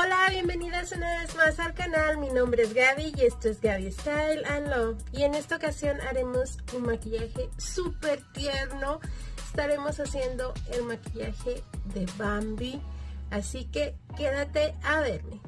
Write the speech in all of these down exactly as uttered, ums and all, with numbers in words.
Hola, bienvenidas una vez más al canal. Mi nombre es Gaby y esto es Gaby Style and Love. Y en esta ocasión haremos un maquillaje súper tierno. Estaremos haciendo el maquillaje de Bambi, así que quédate a verme.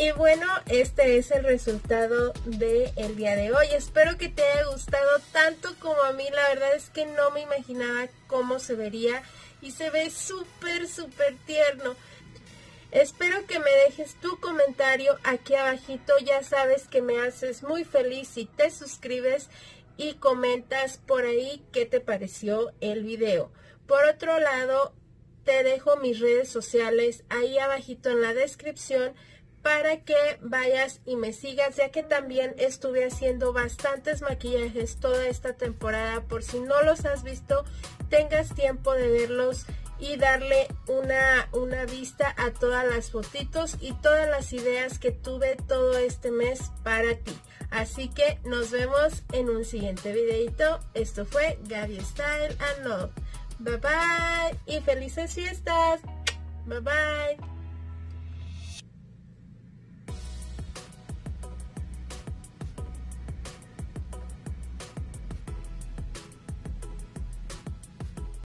Y bueno, este es el resultado del día de hoy. Espero que te haya gustado tanto como a mí. La verdad es que no me imaginaba cómo se vería y se ve súper, súper tierno. Espero que me dejes tu comentario aquí abajito. Ya sabes que me haces muy feliz si te suscribes y comentas por ahí qué te pareció el video. Por otro lado, te dejo mis redes sociales ahí abajito en la descripción para que vayas y me sigas, ya que también estuve haciendo bastantes maquillajes toda esta temporada. Por si no los has visto, tengas tiempo de verlos y darle una, una vista a todas las fotitos y todas las ideas que tuve todo este mes para ti. Así que nos vemos en un siguiente videito. Esto fue Gaby Style and Love. Bye bye y felices fiestas. Bye bye.